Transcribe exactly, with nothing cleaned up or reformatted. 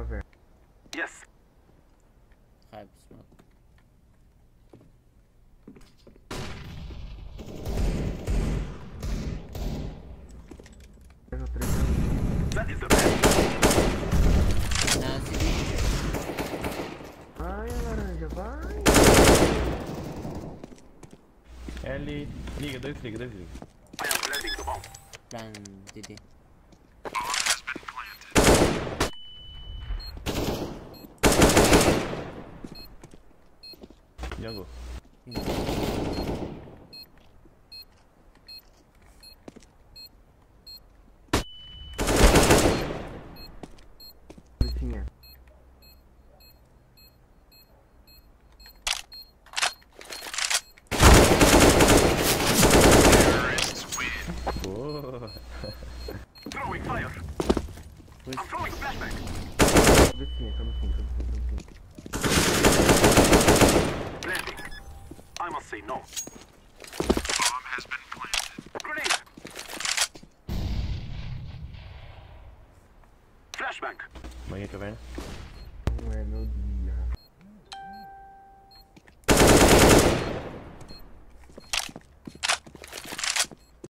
cover. Yes. Hype smoke. That is the best. Now see. Ellie, liga, dois, liga, dois, liga. I am planting the bomb. Plan, D D. Jungle. Terrorists win. Whoa. Throwing fire. I'm throwing flashback. Come here, come here, come here. I must say no. Bomb has been planted. Grenade! Flashbang! Maria, come in.